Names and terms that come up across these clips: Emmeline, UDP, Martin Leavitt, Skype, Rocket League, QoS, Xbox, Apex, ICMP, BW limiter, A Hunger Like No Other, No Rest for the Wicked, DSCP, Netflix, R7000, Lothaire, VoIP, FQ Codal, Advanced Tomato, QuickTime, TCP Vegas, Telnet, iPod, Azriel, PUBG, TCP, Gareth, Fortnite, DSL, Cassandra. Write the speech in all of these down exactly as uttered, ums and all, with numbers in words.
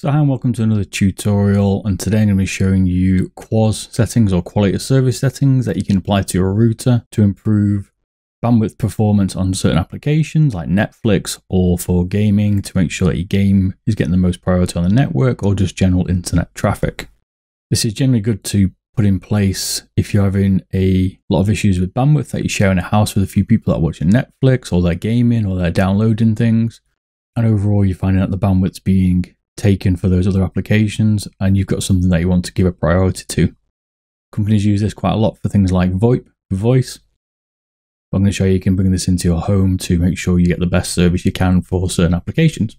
So hi and welcome to another tutorial, and today I'm going to be showing you Q o S settings or quality of service settings that you can apply to your router to improve bandwidth performance on certain applications like Netflix or for gaming to make sure that your game is getting the most priority on the network or just general internet traffic. This is generally good to put in place if you're having a lot of issues with bandwidth that you're sharing a house with a few people that are watching Netflix or they're gaming or they're downloading things, and overall you're finding out the bandwidth's being taken for those other applications and you've got something that you want to give a priority to. Companies use this quite a lot for things like VoIP, voice. But I'm going to show you, you can bring this into your home to make sure you get the best service you can for certain applications.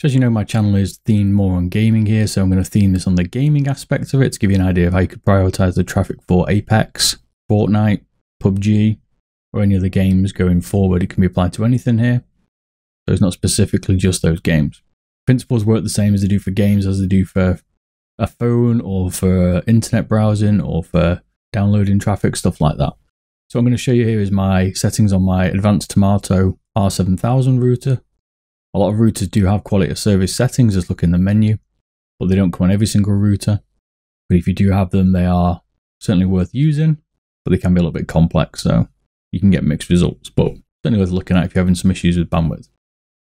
So as you know, my channel is themed more on gaming here, so I'm going to theme this on the gaming aspect of it to give you an idea of how you could prioritize the traffic for Apex, Fortnite, P U B G, or any other games going forward. It can be applied to anything here, so it's not specifically just those games. Principles work the same as they do for games, as they do for a phone or for internet browsing or for downloading traffic, stuff like that. So I'm going to show you here is my settings on my Advanced Tomato R seven thousand router. A lot of routers do have quality of service settings, just look in the menu, but they don't come on every single router. But if you do have them, they are certainly worth using, but they can be a little bit complex, so you can get mixed results, but certainly worth looking at if you're having some issues with bandwidth.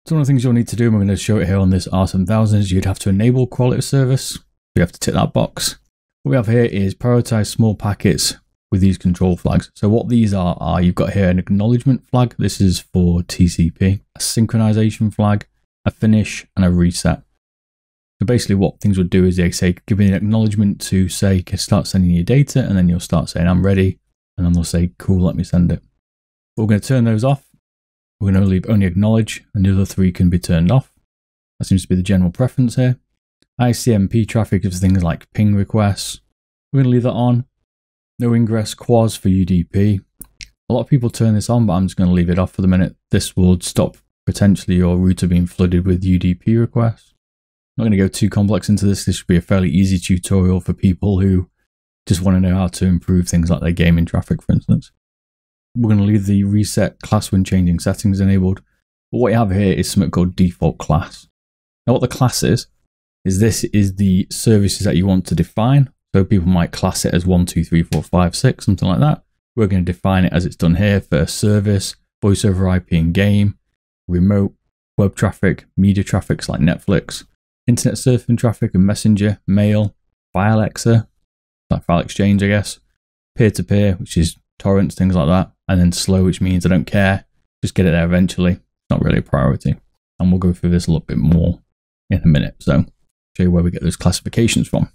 So one of the things you'll need to do, and we're going to show it here on this R seven thousand, is you'd have to enable quality of service. You have to tick that box. What we have here is prioritize small packets with these control flags. So what these are, are you've got here an acknowledgement flag. This is for T C P, a synchronization flag, a finish, and a reset. So basically what things would do is they say, give me an acknowledgement to say, start sending your data, and then you'll start saying, I'm ready. And then they'll say, cool, let me send it. But we're going to turn those off. We're going to leave only acknowledge, and the other three can be turned off. That seems to be the general preference here. I C M P traffic is things like ping requests. We're going to leave that on. No ingress Q o S for U D P. A lot of people turn this on, but I'm just going to leave it off for the minute. This will stop potentially your router being flooded with U D P requests. I'm not going to go too complex into this. This should be a fairly easy tutorial for people who just want to know how to improve things like their gaming traffic, for instance. We're going to leave the reset class when changing settings enabled. But what you have here is something called default class. Now what the class is, is this is the services that you want to define. So people might class it as one, two, three, four, five, six, something like that. We're going to define it as it's done here for service, voice over I P and game, remote, web traffic, media traffics like Netflix, internet surfing traffic and messenger, mail, FileXer, like file exchange, I guess, peer-to-peer, -peer, which is torrents, things like that, and then slow, which means I don't care, just get it there eventually. It's not really a priority, and we'll go through this a little bit more in a minute, so show you where we get those classifications from.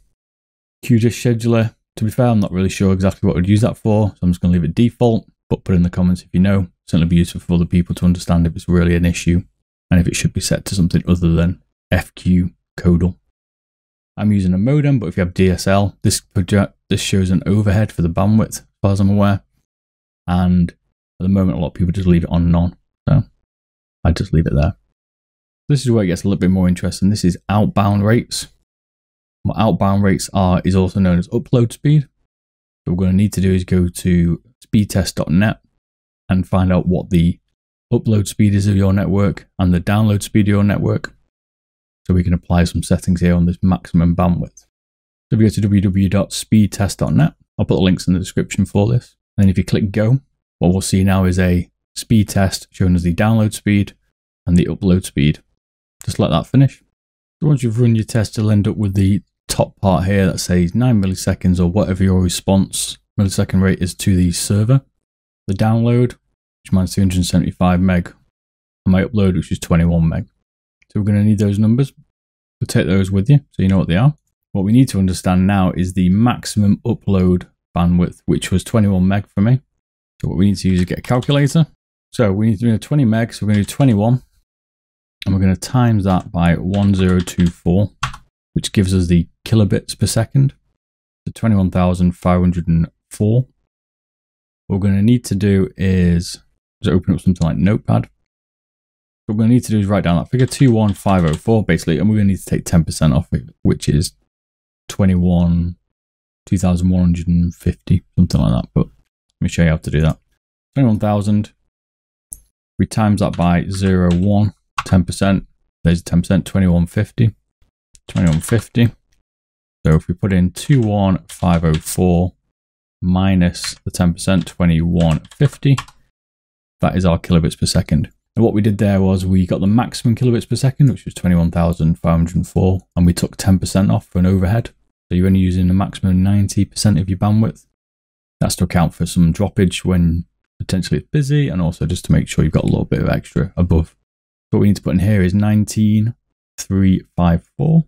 Q dish scheduler, to be fair, I'm not really sure exactly what we'd use that for, so I'm just going to leave it default, but put in the comments if you know. Certainly be useful for other people to understand if it's really an issue and if it should be set to something other than F Q Codal. I'm using a modem, but if you have D S L, this project, this shows an overhead for the bandwidth as far as I'm aware. And at the moment, a lot of people just leave it on and on. So I just leave it there. This is where it gets a little bit more interesting. This is outbound rates. What outbound rates are is also known as upload speed. So what we're going to need to do is go to speed test dot net and find out what the upload speed is of your network and the download speed of your network. So we can apply some settings here on this maximum bandwidth. So we go to w w w dot speed test dot net. I'll put the links in the description for this. And then if you click go, what we'll see now is a speed test showing us the download speed and the upload speed. Just let that finish. So once you've run your test, you'll end up with the top part here that says nine milliseconds or whatever your response millisecond rate is to the server. The download, which mine's two hundred seventy-five meg, and my upload, which is twenty-one meg. So we're going to need those numbers. We'll take those with you so you know what they are. What we need to understand now is the maximum upload bandwidth, which was twenty-one meg for me. So what we need to use is get a calculator. So we need to do twenty meg, so we're going to do twenty-one, and we're going to times that by one thousand twenty-four, which gives us the kilobits per second, so twenty-one thousand five hundred four. What we're going to need to do is just open up something like Notepad. What we're going to need to do is write down that figure, two one five oh four, basically, and we're going to need to take ten percent off it, which is twenty-one thousand two hundred fifty, something like that, but let me show you how to do that. twenty-one thousand, we times that by zero, one, ten percent, there's ten percent, twenty-one fifty, twenty-one fifty. So if we put in two one five oh four minus the ten percent, twenty-one fifty, that is our kilobits per second. And what we did there was we got the maximum kilobits per second, which was twenty-one thousand five hundred four, and we took ten percent off for an overhead. So you're only using the maximum ninety percent of your bandwidth. That's to account for some droppage when potentially it's busy, and also just to make sure you've got a little bit of extra above. So what we need to put in here is nineteen three five four.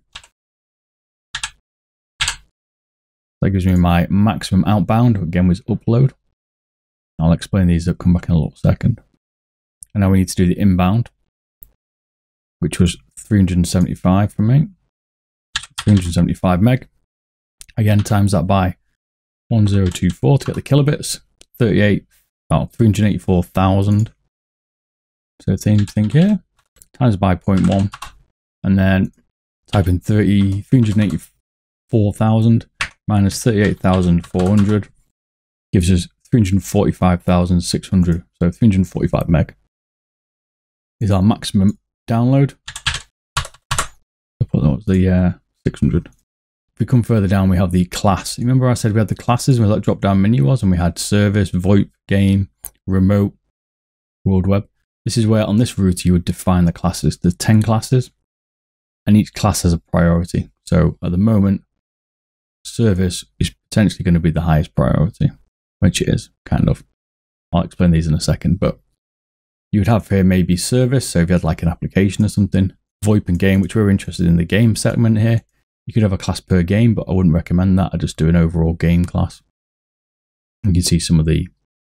That gives me my maximum outbound, again was upload. I'll explain these, that come back in a little second. And now we need to do the inbound, which was three hundred seventy-five for me. three hundred seventy-five meg. Again, times that by one thousand twenty-four to get the kilobits. thirty-eight, oh, three hundred eighty-four thousand. So same thing here. Times by zero point one. And then type in three hundred eighty-four thousand. Minus thirty-eight thousand four hundred gives us three hundred forty-five thousand six hundred. So three hundred forty-five meg is our maximum download. I thought that was the uh, six hundred. If we come further down, we have the class. You remember I said we had the classes where that drop down menu was, and we had service, VoIP, game, remote, world web. This is where on this router you would define the classes. There's ten classes, and each class has a priority. So at the moment, service is potentially going to be the highest priority, which it is, kind of. I'll explain these in a second, but you would have here maybe service, so if you had like an application or something, VoIP and game, which we're interested in the game segment here. You could have a class per game, but I wouldn't recommend that. I just do an overall game class. You can see some of the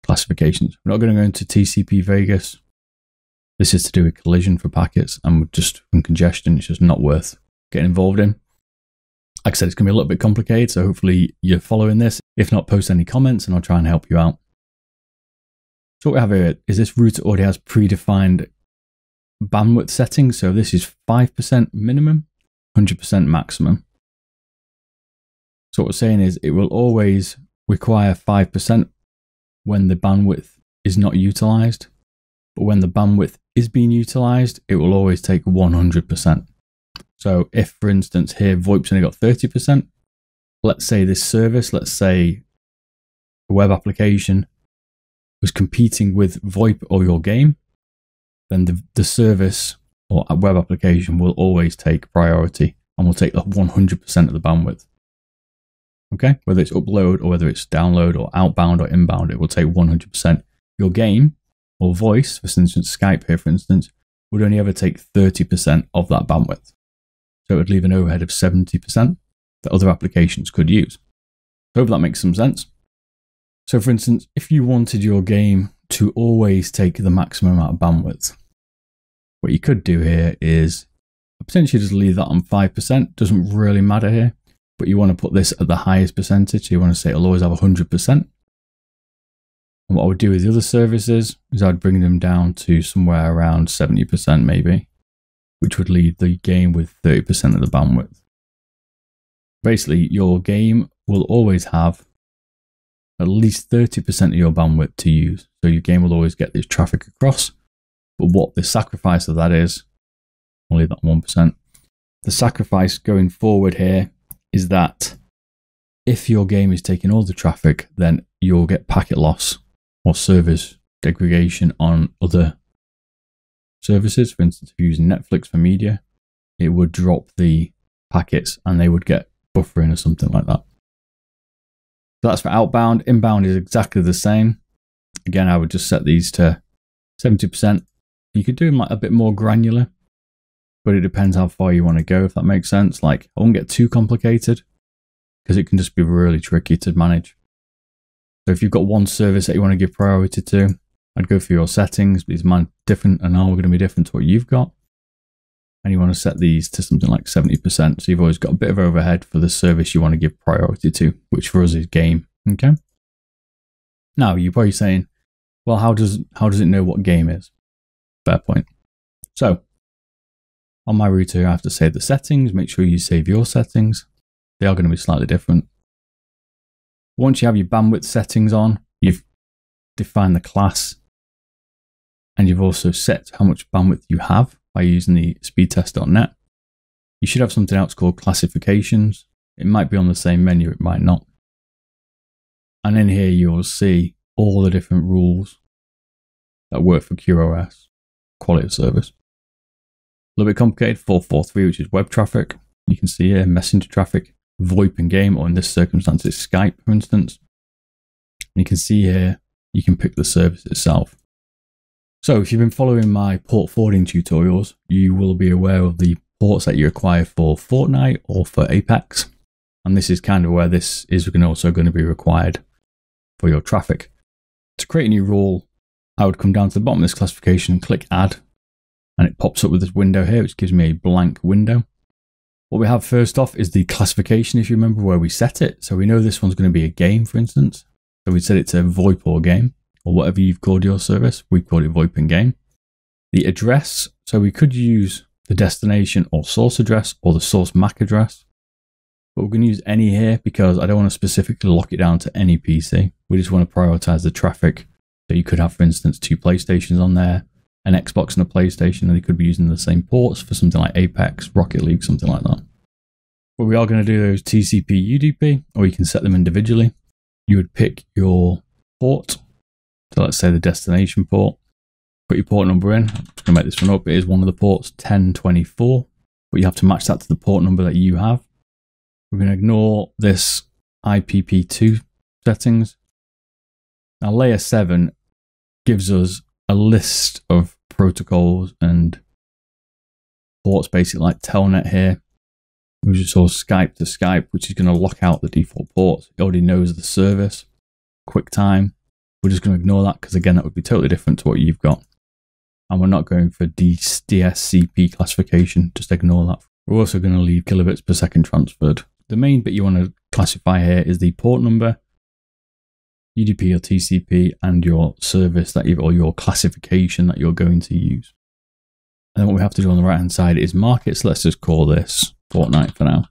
classifications. We're not going to go into T C P Vegas. This is to do with collision for packets and just from congestion. It's just not worth getting involved in. Like I said, it's going to be a little bit complicated, so hopefully you're following this. If not, post any comments and I'll try and help you out. So what we have here is this router already has predefined bandwidth settings. So this is five percent minimum, one hundred percent maximum. So what we're saying is it will always require five percent when the bandwidth is not utilized. But when the bandwidth is being utilized, it will always take one hundred percent. So if, for instance, here VoIP's only got thirty percent, let's say this service, let's say a web application was competing with VoIP or your game, then the, the service or a web application will always take priority and will take the one hundred percent of the bandwidth. Okay, whether it's upload or whether it's download or outbound or inbound, it will take one hundred percent. Your game or voice, for instance, Skype here, for instance, would only ever take thirty percent of that bandwidth. So it would leave an overhead of seventy percent that other applications could use. I hope that makes some sense. So for instance, if you wanted your game to always take the maximum amount of bandwidth, what you could do here is potentially just leave that on five percent. Doesn't really matter here, but you want to put this at the highest percentage. So you want to say it'll always have one hundred percent. And what I would do with the other services is I'd bring them down to somewhere around seventy percent maybe, which would leave the game with thirty percent of the bandwidth. Basically, your game will always have at least thirty percent of your bandwidth to use. So your game will always get this traffic across. But what the sacrifice of that is, I'll leave that one percent. The sacrifice going forward here is that if your game is taking all the traffic, then you'll get packet loss or service degradation on other services. For instance, if you're using Netflix for media, it would drop the packets and they would get buffering or something like that. So that's for outbound. Inbound is exactly the same. Again, I would just set these to seventy percent. You could do them like a bit more granular, but it depends how far you want to go, if that makes sense. Like, I won't get too complicated because it can just be really tricky to manage. So if you've got one service that you want to give priority to, I'd go for your settings. These mine are different and now we're going to be different to what you've got. And you want to set these to something like seventy percent. So you've always got a bit of overhead for the service you want to give priority to, which for us is game. Okay. Now you're probably saying, well, how does, how does it know what game is? Fair point. So on my router, I have to save the settings. Make sure you save your settings. They are going to be slightly different. Once you have your bandwidth settings on, you've defined the class, and you've also set how much bandwidth you have by using the speed test dot net. you should have something else called classifications. It might be on the same menu, it might not. And in here you'll see all the different rules that work for Q o S, quality of service. A little bit complicated, four forty-three, which is web traffic. You can see here messenger traffic, VoIP and game, or in this circumstance it's Skype, for instance. And you can see here you can pick the service itself. So if you've been following my port forwarding tutorials, you will be aware of the ports that you acquire for Fortnite or for Apex. And this is kind of where this is also going to be required for your traffic. To create a new rule, I would come down to the bottom of this classification and click add, and it pops up with this window here, which gives me a blank window. What we have first off is the classification, if you remember where we set it. So we know this one's going to be a game, for instance. So we set it to VoIP or game, or whatever you've called your service. We called it VoIP and game. The address, so we could use the destination or source address or the source M A C address, but we're going to use any here because I don't want to specifically lock it down to any P C. We just want to prioritize the traffic. So you could have, for instance, two PlayStations on there, an Xbox and a PlayStation, and they could be using the same ports for something like Apex, Rocket League, something like that. What we are going to do is T C P, U D P, or you can set them individually. You would pick your port, so let's say the destination port, put your port number in. I'm just going to make this one up. It is one of the ports, ten twenty-four, but you have to match that to the port number that you have. We're going to ignore this I P P two settings. Now layer seven gives us a list of protocols and ports, basically like Telnet here. We just saw Skype to Skype, which is going to lock out the default ports. It already knows the service. QuickTime, we're just going to ignore that because again, that would be totally different to what you've got. And we're not going for D S C P classification, just ignore that. We're also going to leave kilobits per second transferred. The main bit you want to classify here is the port number, U D P or T C P, and your service that you've, or your classification that you're going to use. And then what we have to do on the right hand side is markets. So let's just call this Fortnite for now.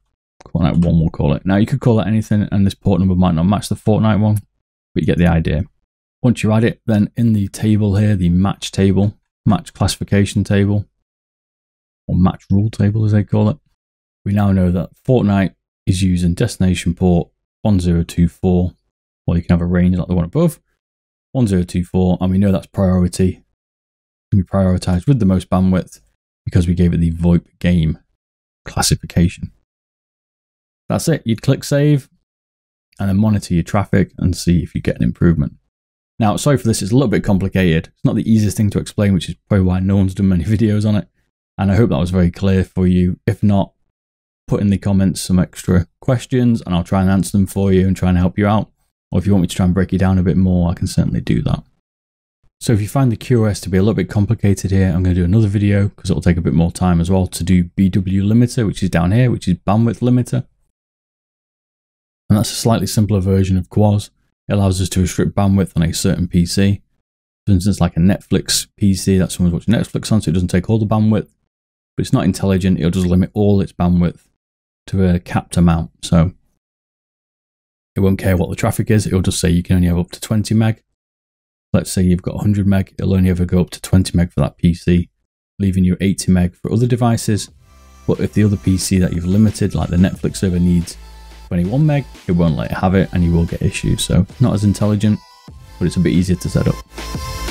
Fortnite one we'll call it. Now you could call it anything, and this port number might not match the Fortnite one, but you get the idea. Once you add it, then in the table here, the match table, match classification table, or match rule table as they call it, we now know that Fortnite is using destination port one zero two four. Or you can have a range like the one above, one zero two four, and we know that's priority. It can be prioritized with the most bandwidth because we gave it the VoIP game classification. That's it. You'd click save and then monitor your traffic and see if you get an improvement. Now, sorry for this, it's a little bit complicated. It's not the easiest thing to explain, which is probably why no one's done many videos on it. And I hope that was very clear for you. If not, put in the comments some extra questions and I'll try and answer them for you and try and help you out. Or if you want me to try and break it down a bit more, I can certainly do that. So if you find the Q o S to be a little bit complicated here, I'm going to do another video because it'll take a bit more time as well to do B W limiter, which is down here, which is bandwidth limiter. And that's a slightly simpler version of Q o S. It allows us to restrict bandwidth on a certain P C. For instance, like a Netflix P C that someone's watching Netflix on, so it doesn't take all the bandwidth, but it's not intelligent. It'll just limit all its bandwidth to a capped amount. So it won't care what the traffic is, it'll just say you can only have up to twenty meg. Let's say you've got one hundred meg, it'll only ever go up to twenty meg for that P C, leaving you eighty meg for other devices. But if the other P C that you've limited, like the Netflix server, needs twenty-one meg, it won't let it have it and you will get issues. So not as intelligent, but it's a bit easier to set up.